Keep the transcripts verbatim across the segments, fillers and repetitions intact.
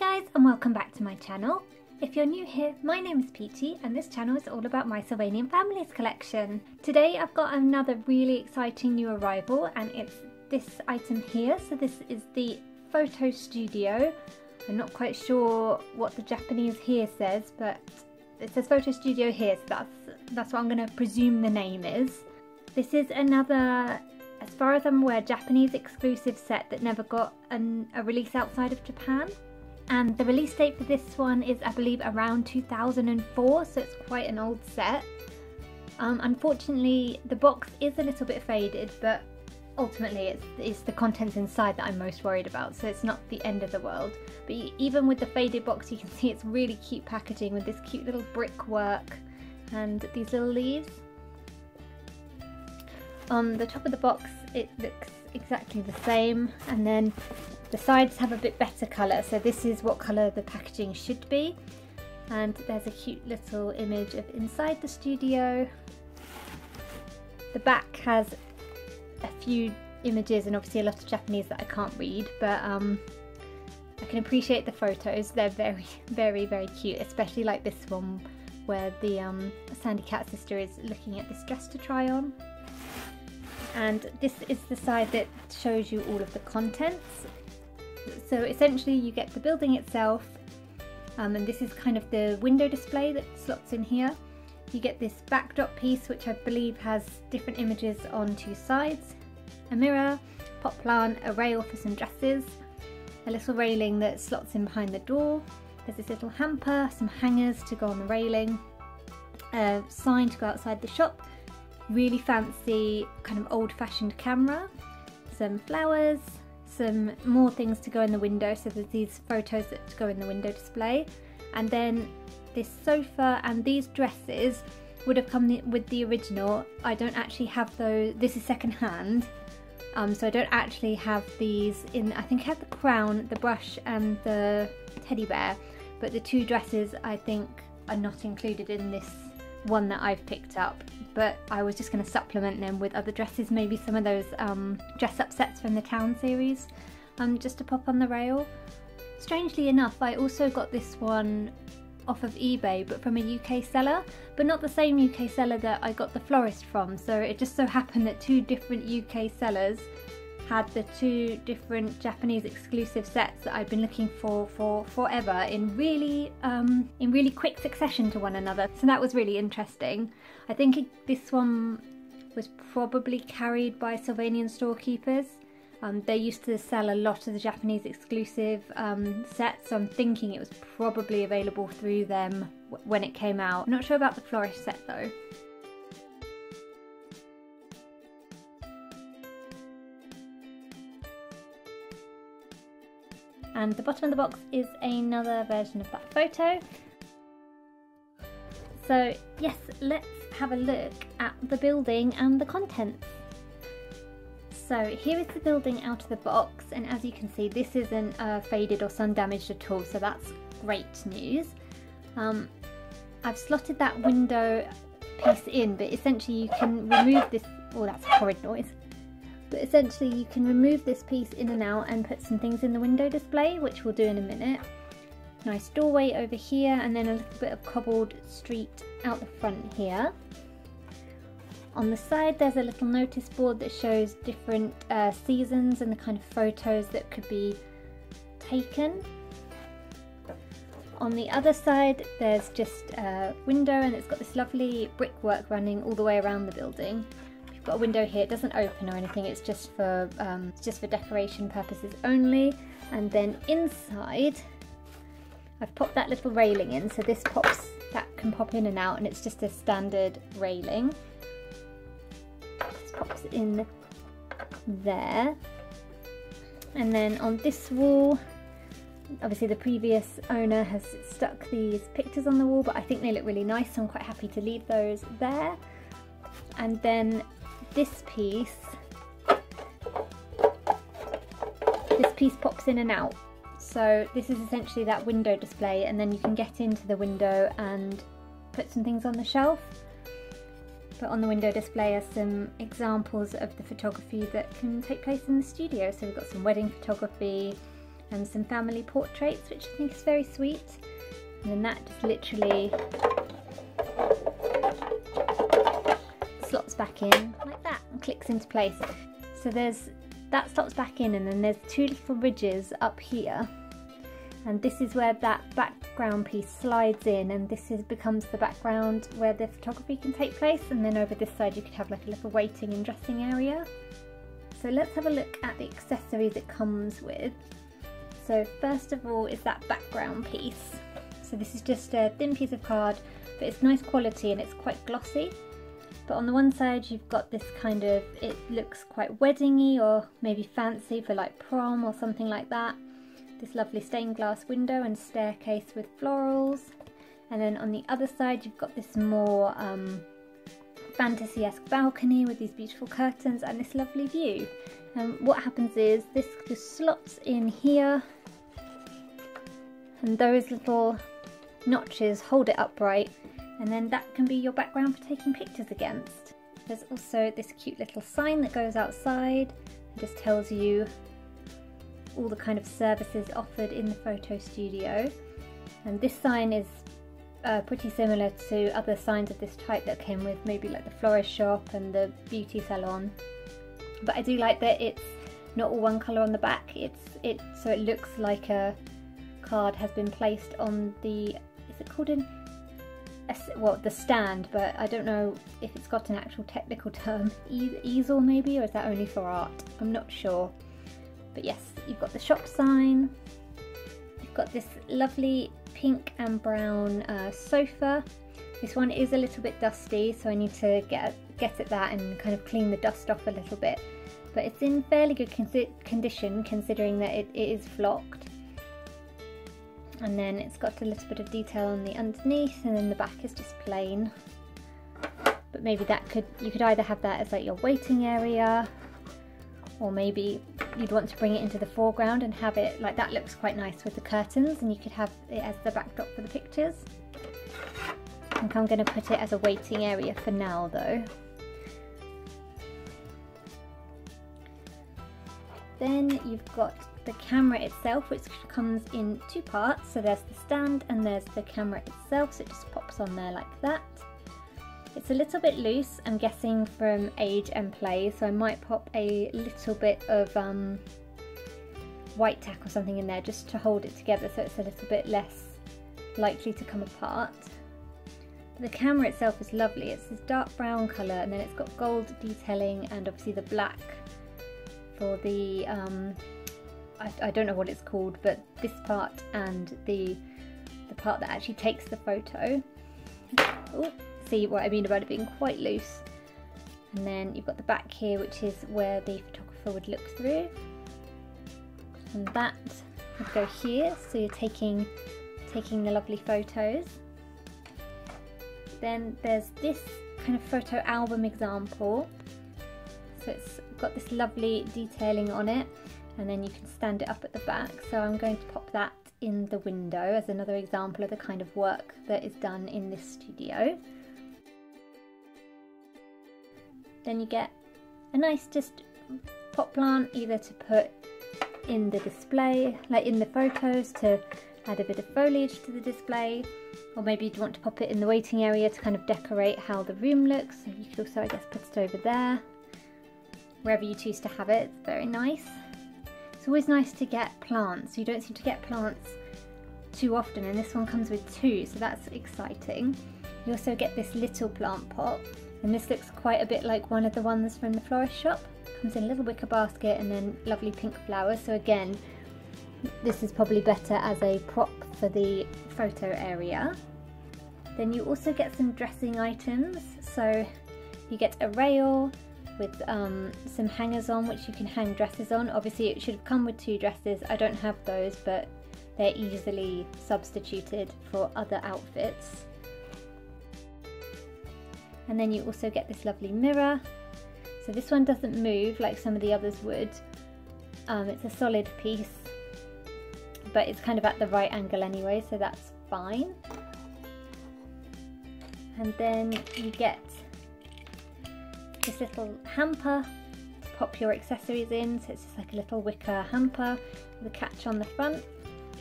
Hi guys and welcome back to my channel. If you're new here, my name is Peachy and this channel is all about my Sylvanian Families collection. Today I've got another really exciting new arrival and it's this item here. So this is the Photo Studio. I'm not quite sure what the Japanese here says, but it says Photo Studio here, so that's, that's what I'm going to presume the name is. This is another, as far as I'm aware, Japanese exclusive set that never got an, a release outside of Japan. And the release date for this one is, I believe, around two thousand four, so it's quite an old set. Um, unfortunately, the box is a little bit faded, but ultimately it's, it's the contents inside that I'm most worried about, so it's not the end of the world. But you, even with the faded box, you can see it's really cute packaging with this cute little brickwork and these little leaves. On the top of the box, it looks exactly the same, and then the sides have a bit better colour, so this is what colour the packaging should be. And there's a cute little image of inside the studio. The back has a few images and obviously a lot of Japanese that I can't read, but um, I can appreciate the photos. They're very, very, very cute, especially like this one where the um, Sandy Cat sister is looking at this dress to try on. And this is the side that shows you all of the contents. So essentially you get the building itself, um, and this is kind of the window display that slots in here. You get this backdrop piece which I believe has different images on two sides, a mirror, pot plant, a rail for some dresses, a little railing that slots in behind the door, there's this little hamper, some hangers to go on the railing, a sign to go outside the shop, really fancy kind of old-fashioned camera, some flowers, some more things to go in the window, so there's these photos that go in the window display, and then this sofa and these dresses would have come with the original. I don't actually have those, this is second hand, um, so I don't actually have these in. I think I have the crown, the brush and the teddy bear, but the two dresses I think are not included in this one that I've picked up, but I was just going to supplement them with other dresses, maybe some of those um, dress up sets from the town series, um, just to pop on the rail. Strangely enough, I also got this one off of eBay, but from a U K seller, but not the same U K seller that I got the florist from, so it just so happened that two different U K sellers had the two different Japanese exclusive sets that I've been looking for for forever in really um, in really quick succession to one another, so that was really interesting. I think it, this one was probably carried by Sylvanian storekeepers. Um, they used to sell a lot of the Japanese exclusive um, sets, so I'm thinking it was probably available through them when it came out. I'm not sure about the florist set though. And the bottom of the box is another version of that photo. So yes, let's have a look at the building and the contents. So here is the building out of the box, and as you can see this isn't uh, faded or sun damaged at all, so that's great news. Um, I've slotted that window piece in, but essentially you can remove this, oh that's a horrid noise. But essentially you can remove this piece in and out and put some things in the window display, which we'll do in a minute. Nice doorway over here, and then a little bit of cobbled street out the front here. On the side there's a little notice board that shows different uh, seasons and the kind of photos that could be taken. On the other side there's just a window, and it's got this lovely brickwork running all the way around the building. Got a window here, it doesn't open or anything, it's just for um, just for decoration purposes only. And then inside I've popped that little railing in, so this pops, that can pop in and out, and it's just a standard railing. This pops in there, and then on this wall obviously the previous owner has stuck these pictures on the wall, but I think they look really nice, so I'm quite happy to leave those there. And then This piece, this piece pops in and out. So this is essentially that window display, and then you can get into the window and put some things on the shelf. But on the window display are some examples of the photography that can take place in the studio. So we've got some wedding photography, and some family portraits, which I think is very sweet. And then that just literally slots back in like that and clicks into place. So there's that slots back in, and then there's two little ridges up here, and this is where that background piece slides in, and this is becomes the background where the photography can take place. And then over this side you could have like a little waiting and dressing area. So let's have a look at the accessories it comes with. So first of all is that background piece. So this is just a thin piece of card, but it's nice quality and it's quite glossy. But on the one side you've got this kind of, it looks quite weddingy or maybe fancy for like prom or something like that. This lovely stained glass window and staircase with florals. And then on the other side you've got this more um, fantasy-esque balcony with these beautiful curtains and this lovely view. And what happens is this just slots in here, and those little notches hold it upright, and then that can be your background for taking pictures against. There's also this cute little sign that goes outside and just tells you all the kind of services offered in the photo studio. And this sign is uh, pretty similar to other signs of this type that came with maybe like the florist shop and the beauty salon. But I do like that it's not all one colour on the back, it's it so it looks like a card has been placed on the, is it called an, well, the stand, but I don't know if it's got an actual technical term, e easel maybe, or is that only for art? I'm not sure. But yes, you've got the shop sign, you've got this lovely pink and brown uh, sofa. This one is a little bit dusty, so I need to get, get at that and kind of clean the dust off a little bit. But it's in fairly good con condition considering that it, it is flocked. And then it's got a little bit of detail on the underneath, and then the back is just plain. But maybe that could, you could either have that as like your waiting area, or maybe you'd want to bring it into the foreground and have it, like that looks quite nice with the curtains, and you could have it as the backdrop for the pictures. I think I'm going to put it as a waiting area for now though. Then you've got the camera itself, which comes in two parts. So there's the stand and there's the camera itself, so it just pops on there like that. It's a little bit loose, I'm guessing from age and play, so I might pop a little bit of um, white tack or something in there just to hold it together, so it's a little bit less likely to come apart. The camera itself is lovely, it's this dark brown colour, and then it's got gold detailing and obviously the black for the, um, I, I don't know what it's called, but this part and the, the part that actually takes the photo. Ooh. See what I mean about it being quite loose. And then you've got the back here, which is where the photographer would look through, and that would go here, so you're taking taking the lovely photos. Then there's this kind of photo album example, so it's got this lovely detailing on it, and then you can stand it up at the back, so I'm going to pop that in the window as another example of the kind of work that is done in this studio. Then you get a nice just pot plant, either to put in the display, like in the photos, to add a bit of foliage to the display, or maybe you'd want to pop it in the waiting area to kind of decorate how the room looks. So you could also, I guess, put it over there, wherever you choose to have it. It's very nice. It's always nice to get plants. You don't seem to get plants too often, and this one comes with two, so that's exciting. You also get this little plant pot, and this looks quite a bit like one of the ones from the florist shop. Comes in a little wicker basket and then lovely pink flowers. So again, this is probably better as a prop for the photo area. Then you also get some dressing items. So you get a rail with um, some hangers on, which you can hang dresses on. Obviously it should have come with two dresses. I don't have those, but they're easily substituted for other outfits. And then you also get this lovely mirror. So this one doesn't move like some of the others would. Um, it's a solid piece, but it's kind of at the right angle anyway, so that's fine. And then you get this little hamper to pop your accessories in. So it's just like a little wicker hamper with a catch on the front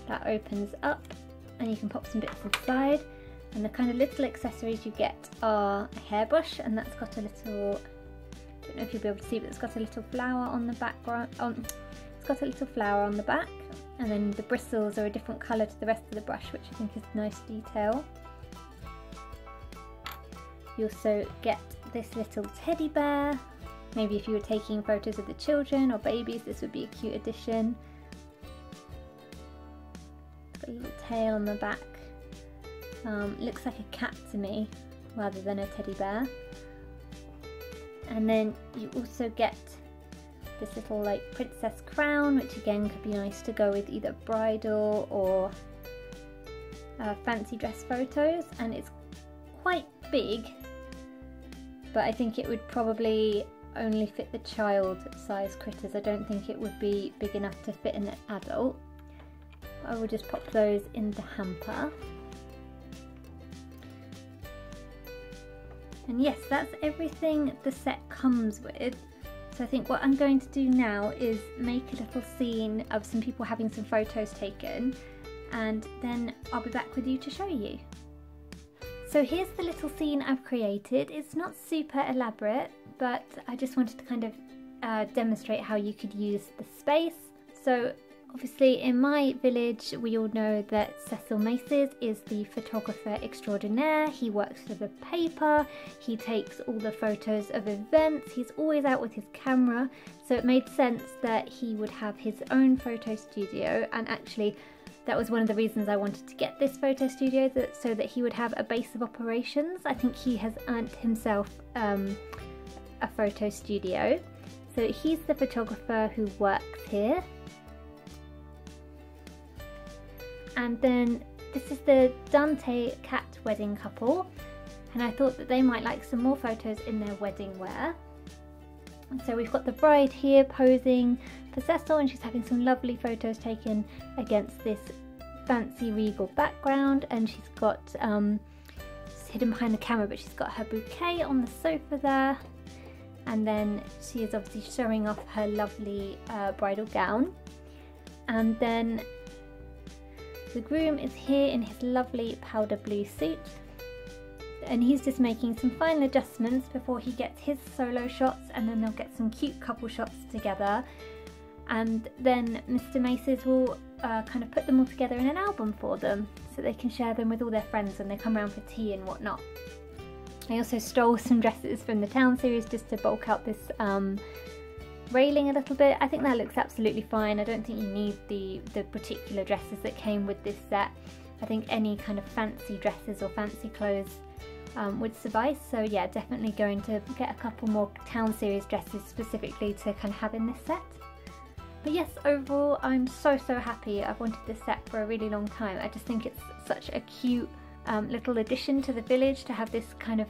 that opens up, and you can pop some bits inside. And the kind of little accessories you get are a hairbrush, and that's got a little, I don't know if you'll be able to see, but it's got a little flower on the background. On, it's got a little flower on the back, and then the bristles are a different colour to the rest of the brush, which I think is a nice detail. You also get this little teddy bear. Maybe if you were taking photos of the children or babies, this would be a cute addition. Got a little tail on the back. Um, looks like a cat to me rather than a teddy bear. And then you also get this little like princess crown, which again could be nice to go with either bridal or uh, fancy dress photos, and it's quite big, but I think it would probably only fit the child size critters. I don't think it would be big enough to fit an adult. I will just pop those in the hamper. And yes, that's everything the set comes with. So I think what I'm going to do now is make a little scene of some people having some photos taken, and then I'll be back with you to show you. So here's the little scene I've created. It's not super elaborate, but I just wanted to kind of uh, demonstrate how you could use the space. So obviously in my village we all know that Cecil Maces is the photographer extraordinaire. He works for the paper, he takes all the photos of events, he's always out with his camera, so it made sense that he would have his own photo studio. And actually that was one of the reasons I wanted to get this photo studio, that, so that he would have a base of operations. I think he has earned himself um, a photo studio. So he's the photographer who works here. And then this is the Dante cat wedding couple, and I thought that they might like some more photos in their wedding wear. And so we've got the bride here posing for Cecil, and she's having some lovely photos taken against this fancy regal background, and she's got, um, she's hidden behind the camera, but she's got her bouquet on the sofa there, and then she is obviously showing off her lovely uh, bridal gown. And then the groom is here in his lovely powder blue suit, and he's just making some final adjustments before he gets his solo shots, and then they'll get some cute couple shots together, and then Mister Maces will uh, kind of put them all together in an album for them so they can share them with all their friends when they come around for tea and whatnot. I also stole some dresses from the town series just to bulk out this um, railing a little bit. I think that looks absolutely fine. I don't think you need the, the particular dresses that came with this set. I think any kind of fancy dresses or fancy clothes um, would suffice. So yeah, definitely going to get a couple more town series dresses specifically to kind of have in this set. But yes, overall I'm so so happy. I've wanted this set for a really long time. I just think it's such a cute um, little addition to the village to have this kind of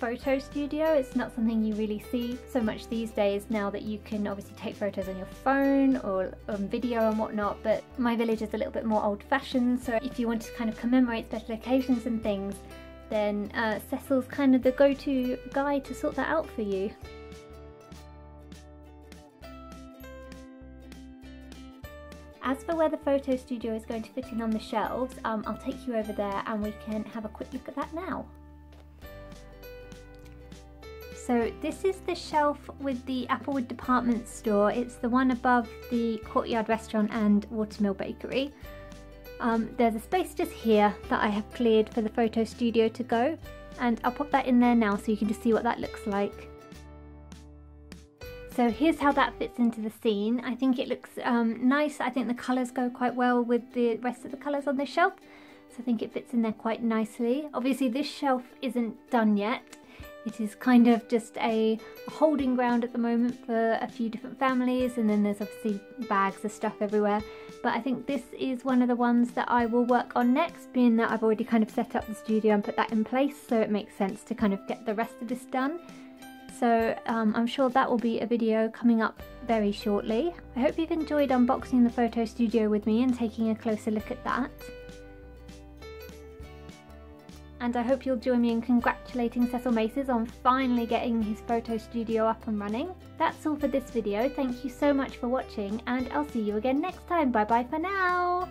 photo studio. It's not something you really see so much these days, now that you can obviously take photos on your phone or on video and whatnot, but my village is a little bit more old-fashioned, so if you want to kind of commemorate special occasions and things, then uh, Cecil's kind of the go-to guy to sort that out for you. As for where the photo studio is going to fit in on the shelves, um, I'll take you over there and we can have a quick look at that now. So this is the shelf with the Applewood department store. It's the one above the Courtyard Restaurant and Watermill Bakery. Um, there's a space just here that I have cleared for the photo studio to go, and I'll pop that in there now so you can just see what that looks like. So here's how that fits into the scene. I think it looks um, nice. I think the colours go quite well with the rest of the colours on the shelf, so I think it fits in there quite nicely. Obviously this shelf isn't done yet. It is kind of just a holding ground at the moment for a few different families, and then there's obviously bags of stuff everywhere. But I think this is one of the ones that I will work on next, being that I've already kind of set up the studio and put that in place, so it makes sense to kind of get the rest of this done. So um, I'm sure that will be a video coming up very shortly. I hope you've enjoyed unboxing the photo studio with me and taking a closer look at that. and I hope you'll join me in congratulating Cecil Maces on finally getting his photo studio up and running. That's all for this video. Thank you so much for watching, and I'll see you again next time. Bye bye for now!